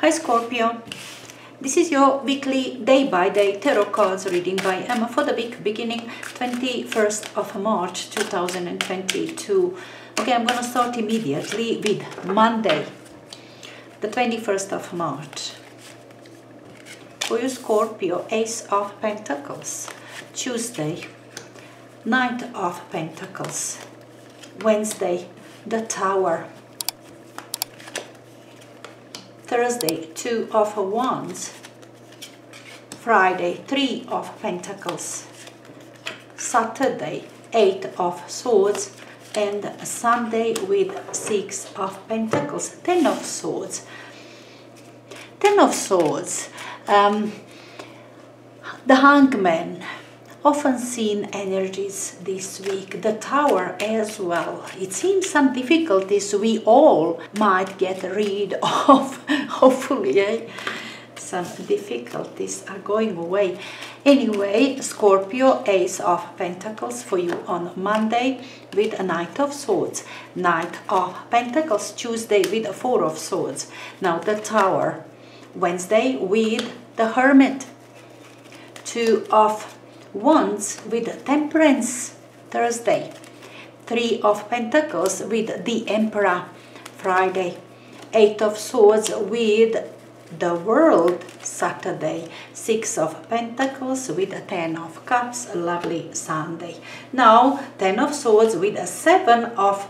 Hi Scorpio, this is your weekly day-by-day tarot cards reading by Emma for the week beginning 21st of March 2022. Okay, I'm going to start immediately with Monday, the 21st of March. For you Scorpio, Ace of Pentacles. Tuesday, Knight of Pentacles. Wednesday, the Tower. Thursday, Two of Wands. Friday, Three of Pentacles. Saturday, Eight of Swords. And Sunday with Six of Pentacles. Ten of Swords. Ten of Swords. The Hangman. Often seen energies this week, the Tower as well. It seems some difficulties we all might get rid of, hopefully, eh? Some difficulties are going away. Anyway, Scorpio, Ace of Pentacles for you on Monday with a Knight of Swords. Knight of Pentacles, Tuesday with a Four of Swords. Now the Tower, Wednesday with the Hermit, Two of Wands with Temperance. Thursday, Three of Pentacles with the Emperor. Friday, Eight of Swords with the World. Saturday, Six of Pentacles with a Ten of Cups. Lovely Sunday. Now Ten of Swords with a Seven of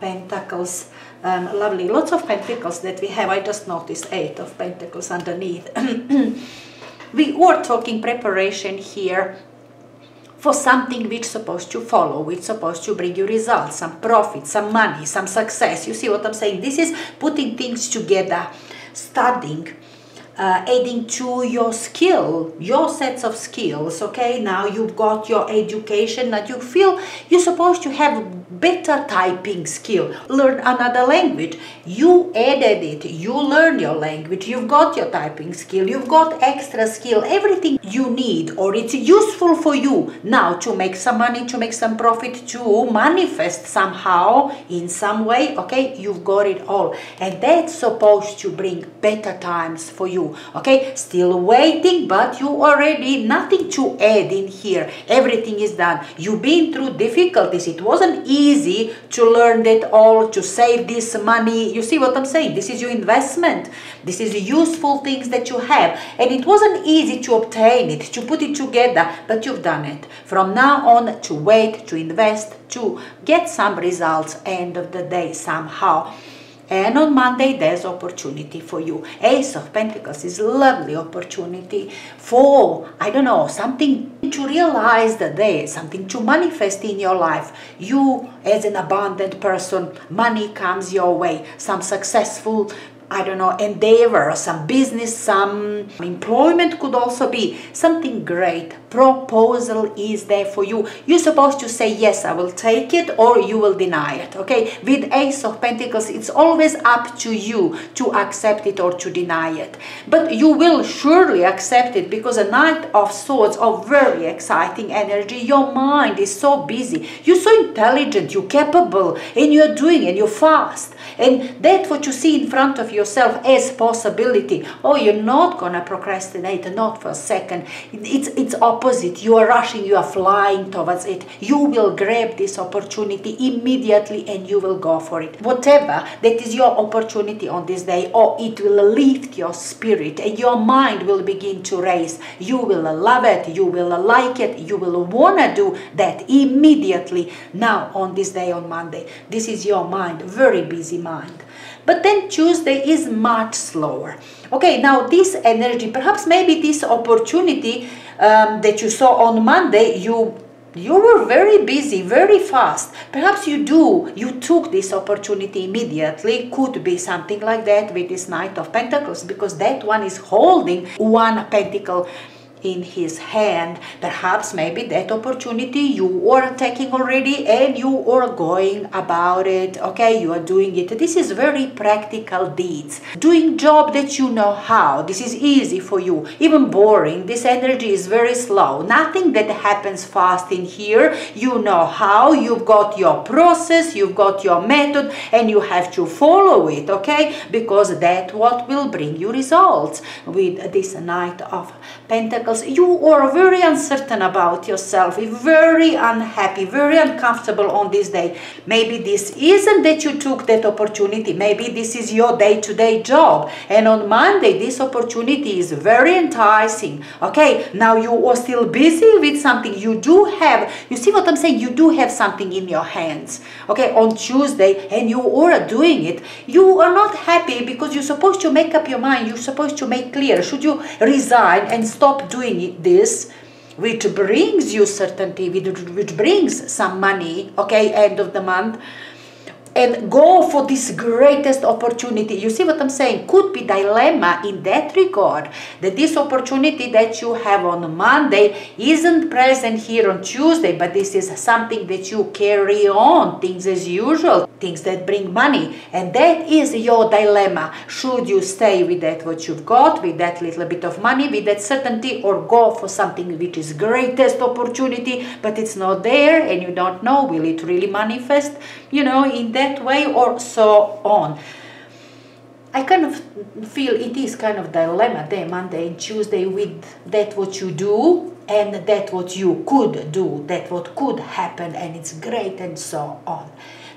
Pentacles. Lovely, lots of pentacles that we have. I just noticed Eight of Pentacles underneath. We were talking preparation here for something which is supposed to follow, which is supposed to bring you results, some profit, some money, some success. You see what I'm saying? This is putting things together, studying, adding to your skill, your sets of skills, okay? Now you've got your education that you feel you're supposed to have better typing skill. Learn another language. You added it. You learn your language. You've got your typing skill. You've got extra skill. Everything you need, or it's useful for you now to make some money, to make some profit, to manifest somehow in some way, okay? You've got it all. And that's supposed to bring better times for you. Okay, still waiting, but you already nothing to add in here. Everything is done. You've been through difficulties. It wasn't easy to learn that all, to save this money. You see what I'm saying? This is your investment. This is useful things that you have. And it wasn't easy to obtain it, to put it together, but you've done it. From now on, to wait, to invest, to get some results end of the day somehow. And on Monday, there's opportunity for you. Ace of Pentacles is a lovely opportunity for, I don't know, something to realize the day, something to manifest in your life. You, as an abundant person, money comes your way, some successful, I don't know, endeavor, some business, some employment could also be something great. Proposal is there for you. You're supposed to say, yes, I will take it, or you will deny it, okay? With Ace of Pentacles, it's always up to you to accept it or to deny it. But you will surely accept it because a Knight of Swords of very exciting energy. Your mind is so busy. You're so intelligent, you're capable, and you're doing, and you're fast. And that's what you see in front of you. Yourself as possibility. Oh, you're not gonna procrastinate, not for a second. It's opposite. You are rushing, you are flying towards it. You will grab this opportunity immediately and you will go for it. Whatever that is your opportunity on this day, oh, it will lift your spirit and your mind will begin to race. You will love it, you will like it, you will wanna do that immediately now on this day, on Monday. This is your mind, very busy mind. But then Tuesday is much slower. Okay, now this energy, perhaps maybe this opportunity that you saw on Monday, you were very busy, very fast. Perhaps you took this opportunity immediately. Could be something like that with this Knight of Pentacles, because that one is holding one pentacle in his hand. Perhaps maybe that opportunity you are taking already and you are going about it, okay, you are doing it. This is very practical deeds, doing job that you know how. This is easy for you, even boring. This energy is very slow, nothing that happens fast in here. You know how, you've got your process, you've got your method, and you have to follow it, okay, because that what will bring you results. With this Knight of Pentacles, you are very uncertain about yourself, very unhappy, very uncomfortable on this day. Maybe this isn't that you took that opportunity, maybe this is your day-to-day job, and on Monday this opportunity is very enticing, okay. Now you are still busy with something, you do have, you see what I'm saying, you do have something in your hands, okay, on Tuesday, and you are doing it. You are not happy because you're supposed to make up your mind, you're supposed to make clear, should you resign and stop doing this, which brings you certainty, which brings some money, okay, end of the month, and go for this greatest opportunity. You see what I'm saying? Could be dilemma in that regard, that this opportunity that you have on Monday isn't present here on Tuesday, but this is something that you carry on, things as usual, things that bring money, and that is your dilemma. Should you stay with that what you've got, with that little bit of money, with that certainty, or go for something which is greatest opportunity, but it's not there, and you don't know, will it really manifest, you know, in that way, or so on. I kind of feel it is kind of dilemma there, Monday and Tuesday, with that what you do and that what you could do, that what could happen, and it's great, and so on.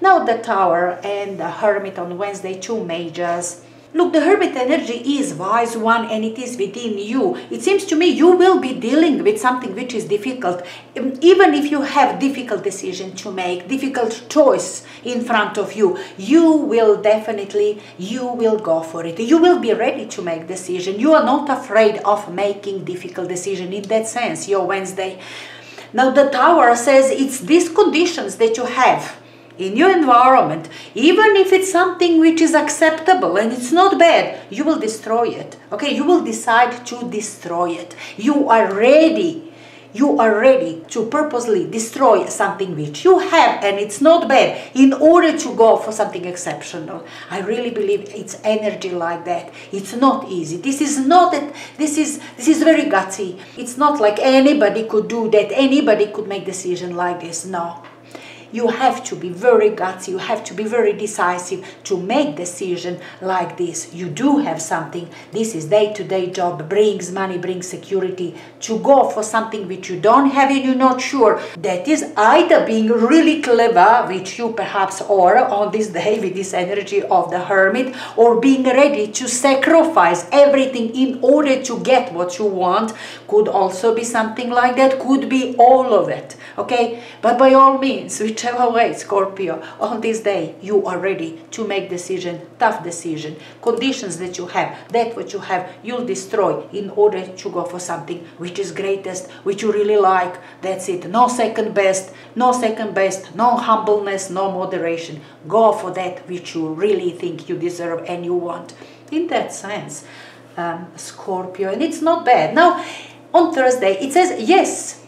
Now the Tower and the Hermit on Wednesday, two Majors. Look, the Hermit energy is wise one, and it is within you. It seems to me you will be dealing with something which is difficult. Even if you have difficult decision to make, difficult choice in front of you, you will definitely, you will go for it. You will be ready to make decision. You are not afraid of making difficult decision in that sense, your Wednesday. Now the Tower says it's these conditions that you have in your environment, even if it's something which is acceptable and it's not bad, you will destroy it, okay? You will decide to destroy it. You are ready to purposely destroy something which you have and it's not bad in order to go for something exceptional. I really believe it's energy like that. It's not easy. This is not that, this is very gutsy. It's not like anybody could do that, anybody could make decision like this. No, you have to be very gutsy, you have to be very decisive to make decision like this. You do have something, this is day-to-day job, brings money, brings security. To go for something which you don't have and you're not sure, that is either being really clever, which you perhaps are on this day with this energy of the Hermit, or being ready to sacrifice everything in order to get what you want. Could also be something like that, could be all of it, okay? But by all means, whichever way, Scorpio, on this day you are ready to make decision, tough decision, conditions that you have, that what you have, you'll destroy in order to go for something which is greatest, which you really like. That's it. No second best, no second best, no humbleness, no moderation. Go for that which you really think you deserve and you want. In that sense, Scorpio, and it's not bad. Now, on Thursday, it says, yes,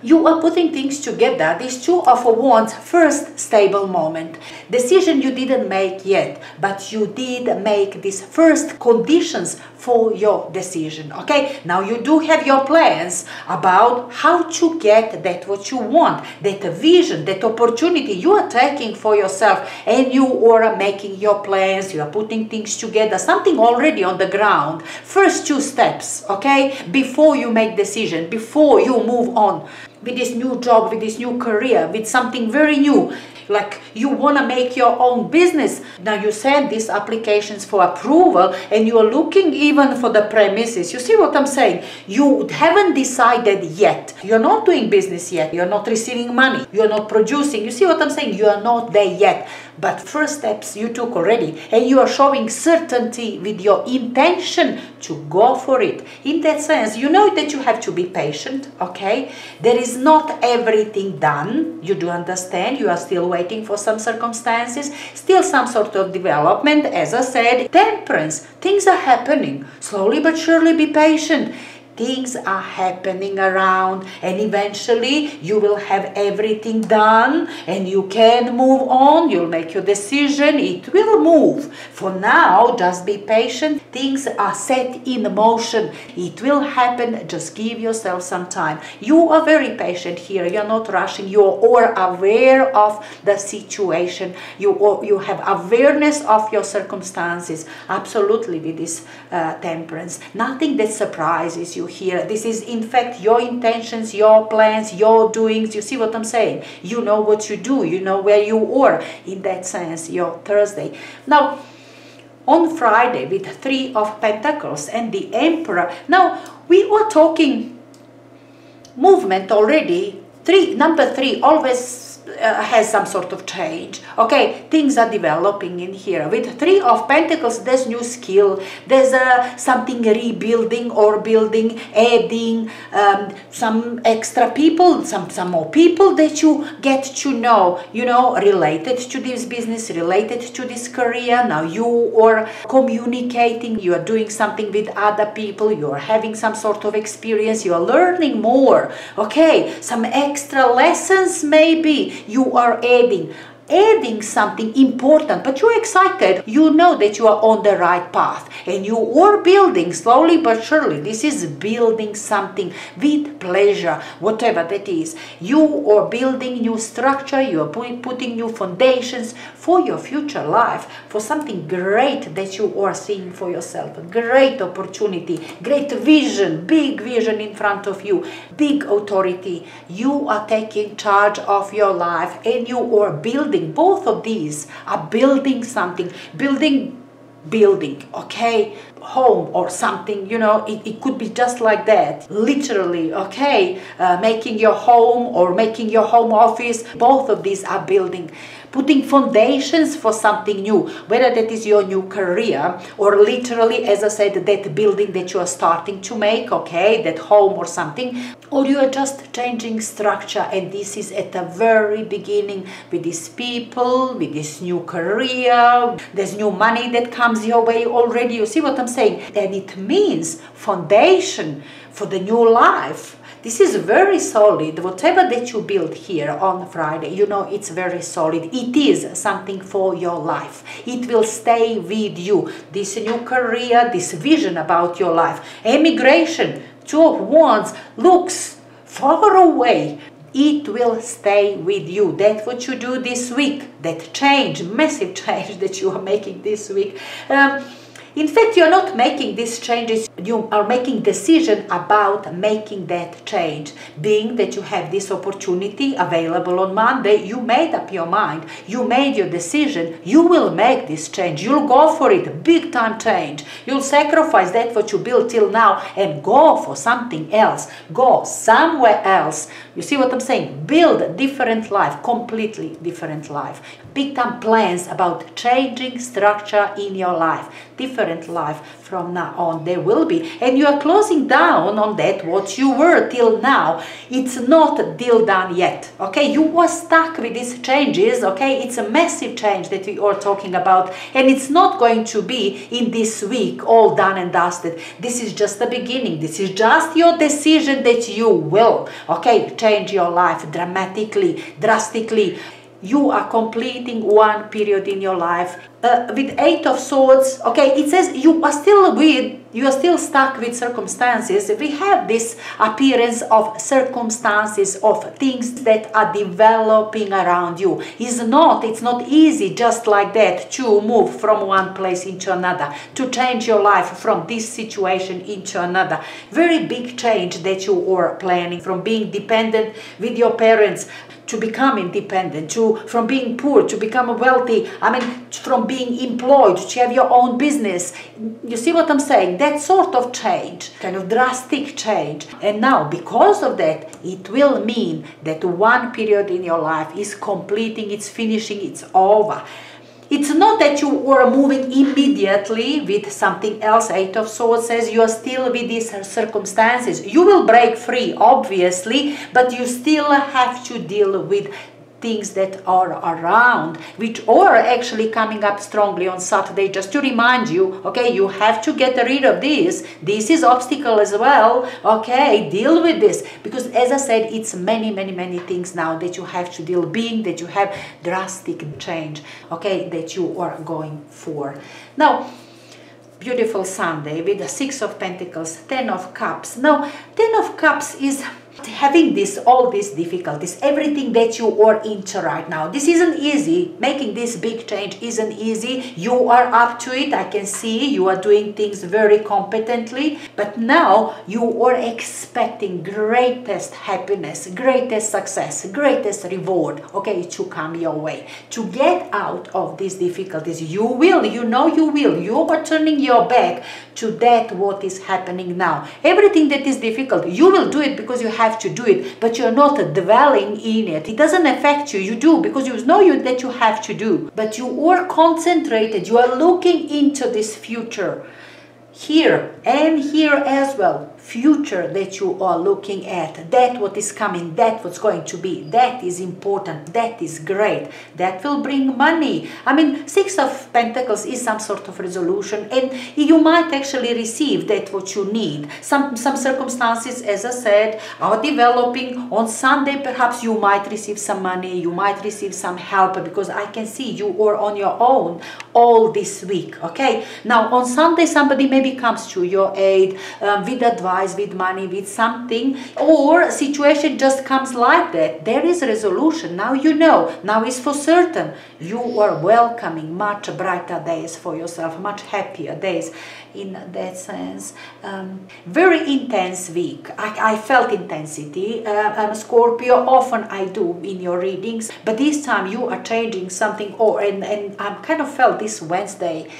you are putting things together. These two of wands, first stable moment. Decision you didn't make yet, but you did make these first conditions for your decision, okay? Now you do have your plans about how to get that what you want, that vision, that opportunity you are taking for yourself, and you are making your plans, you are putting things together, something already on the ground. First two steps, okay? Before you make decision, before you move on with this new job, with this new career, with something very new, like you want to make your own business. Now you send these applications for approval and you are looking even for the premises. You see what I'm saying? You haven't decided yet. You're not doing business yet. You're not receiving money. You're not producing. You see what I'm saying? You are not there yet. But first steps you took already and you are showing certainty with your intention to go for it. In that sense, you know that you have to be patient, okay? There is not everything done. You do understand. You are still waiting for some circumstances, still some sort of development. As I said, temperance, things are happening. Slowly but surely, be patient. things are happening around, and eventually you will have everything done and you can move on. You'll make your decision, it will move. For now, just be patient. Things are set in motion, it will happen. Just give yourself some time. You are very patient here, you're not rushing. You are aware of the situation, you have awareness of your circumstances. Absolutely, with this temperance, nothing that surprises you here. This is in fact your intentions, your plans, your doings. You see what I'm saying? You know what you do, you know where you are. In that sense, your Thursday. Now on Friday with Three of Pentacles and the Emperor. Now we were talking movement already. Number three always has some sort of change. Okay, things are developing in here. With Three of Pentacles, there's new skill, there's something rebuilding or building, adding some extra people, some more people that you get to know, you know, related to this business, related to this career. Now you are communicating, you are doing something with other people, you are having some sort of experience, you are learning more. Okay, some extra lessons maybe. You are adding something important, but you're excited. You know that you are on the right path and you are building slowly but surely. This is building something with pleasure, whatever that is. You are building new structure, you are putting new foundations for your future life, for something great that you are seeing for yourself. A great opportunity, great vision, big vision in front of you, big authority. You are taking charge of your life and you are building. Both of these are building something, building, okay, home or something, you know, it could be just like that, literally, okay, making your home or making your home office. Both of these are building, putting foundations for something new, whether that is your new career or literally, as I said, that building that you are starting to make, okay, that home or something, or you are just changing structure. And this is at the very beginning with these people, with this new career. There's new money that comes your way already. You see what I'm saying? And it means foundation for the new life. This is very solid. Whatever that you build here on Friday, you know, it's very solid. It is something for your life. It will stay with you. This new career, this vision about your life. Emigration, Two of Wands, looks far away. It will stay with you. That's what you do this week. That change, massive change that you are making this week. In fact, you're not making these changes, you are making decision about making that change. Being that you have this opportunity available on Monday, you made up your mind, you made your decision, you will make this change, you'll go for it, big time change. You'll sacrifice that what you built till now and go for something else, go somewhere else. You see what I'm saying? Build a different life, completely different life. Big time plans about changing structure in your life, different life from now on. There will be, and you are closing down on that what you were till now. It's not deal done yet, okay? You were stuck with these changes, okay? It's a massive change that we are talking about, and it's not going to be in this week all done and dusted. This is just the beginning. This is just your decision that you will, okay, change your life dramatically, drastically. You are completing one period in your life. With Eight of Swords, okay, it says you are still stuck with circumstances. We have this appearance of circumstances, of things that are developing around you. It's not easy just like that to move from one place into another, to change your life from this situation into another. Very big change that you are planning, from being dependent with your parents to become independent, from being poor to become wealthy, I mean, from being employed to have your own business. You see what I'm saying? That sort of change, kind of drastic change. And now, because of that, it will mean that one period in your life is completing, it's finishing, it's over. It's not that you are moving immediately with something else. Eight of Swords says you are still with these circumstances. You will break free, obviously, but you still have to deal with things that are around, which are actually coming up strongly on Saturday, just to remind you, okay, you have to get rid of this. This is obstacle as well, okay, deal with this. Because as I said, it's many things now that you have to deal, being that you have drastic change, okay, that you are going for. Now, beautiful Sunday with the 6 of Pentacles, 10 of Cups. Now, 10 of Cups is having this, all these difficulties, everything that you are into right now. This isn't easy. Making this big change isn't easy. You are up to it. I can see you are doing things very competently, but now you are expecting greatest happiness, greatest success, greatest reward, okay, to come your way. To get out of these difficulties, you will, you know you will. You are turning your back to that what is happening now. Everything that is difficult, you will do it because you have to do it, but you're not dwelling in it. It doesn't affect you. You do because you know you that you have to do, but you are concentrated. You are looking into this future here and here as well. Future that you are looking at, that what is coming, that what's going to be, that is important, that is great, that will bring money. I mean, 6 of Pentacles is some sort of resolution, and you might actually receive that what you need. Some circumstances, as I said, are developing. On Sunday, perhaps you might receive some money, you might receive some help, because I can see you are on your own all this week, okay? Now, on Sunday, somebody maybe comes to your aid with advice, with money, with something, or situation just comes like that. There is a resolution. Now you know. Now it's for certain. You are welcoming much brighter days for yourself, much happier days in that sense. Very intense week. I felt intensity. Scorpio, often I do in your readings, but this time you are changing something. Or and I kind of felt this Wednesday.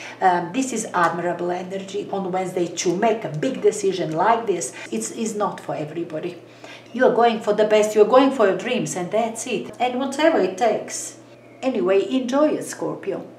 This is admirable energy on Wednesday to make a big decision like this. It is not for everybody. You are going for the best, you are going for your dreams, and that's it, and whatever it takes. Anyway, enjoy it, Scorpio.